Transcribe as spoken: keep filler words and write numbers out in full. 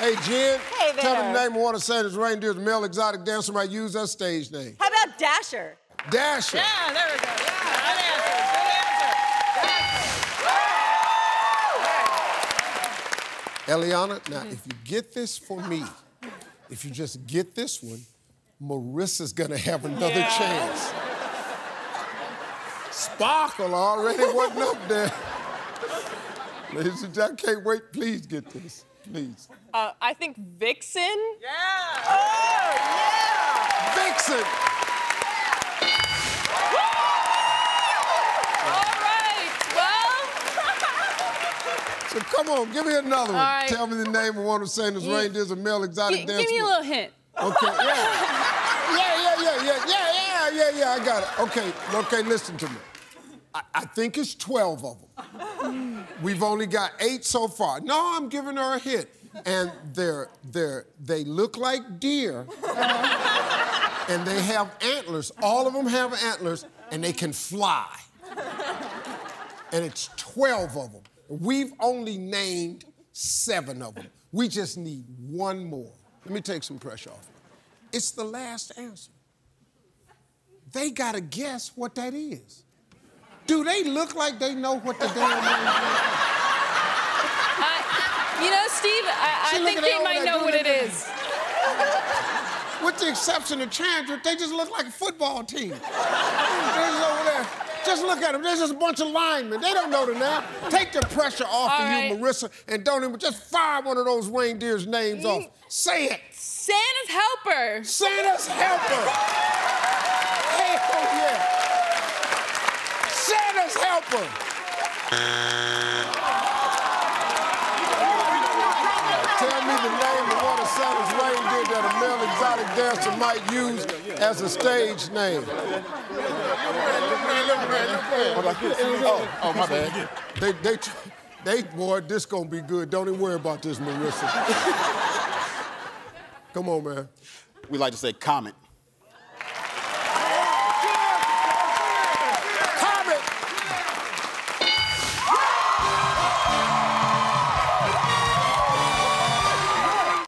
Hey, Jen, hey, tell me the name of one of Santa's reindeer's male exotic dancer might use that stage name. How about Dasher? Dasher. Yeah, there we go. Yeah, that answers. That answers. Eliana, now, if you get this for me, if you just get this one, Marissa's gonna have another yeah. chance. Sparkle already wasn't up there. Ladies and gentlemen, I can't wait. Please get this. Please. Uh, I think Vixen. Yeah. Oh, yeah. Vixen. Yeah. All right. Well. So come on, give me another one. Right. Tell me the name of one of Santa's yeah. reindeers, a male exotic dancer. Give me a little hint. Okay. Yeah. yeah. Yeah. Yeah. Yeah. Yeah. Yeah. Yeah. Yeah. I got it. Okay. Okay. Listen to me. I, I think it's twelve of them. We've only got eight so far. No, I'm giving her a hit. And they're, they're, they look like deer. And they have antlers. All of them have antlers, and they can fly. And it's twelve of them. We've only named seven of them. We just need one more. Let me take some pressure off it. It's the last answer. They gotta guess what that is. Do they look like they know what the damn uh, you know, Steve, I, I think they might know what it is. With the exception of Chandra, they just look like a football team. They're just over there. Just look at them. There's just a bunch of linemen. They don't know the name. Take the pressure off All of right. you, Marissa, and don't even just fire one of those reindeer's names mm. off. Say it. Santa's helper. Santa's helper. Hell yeah. Santa's helper. Tell me the name of what a Santa's reindeer that a male exotic dancer might use as a stage name. Oh, oh my bad. They, they, they, boy, this gonna be good. Don't even worry about this, Marissa. Come on, man. We like to say Comet.